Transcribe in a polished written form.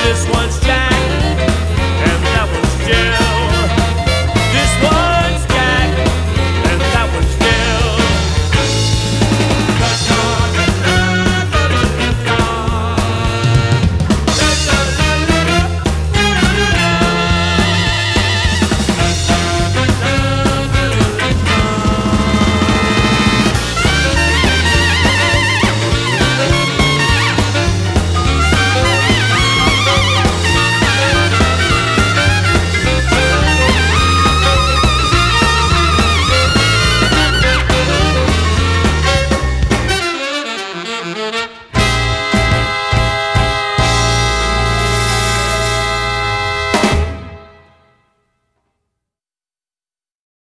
This one's down.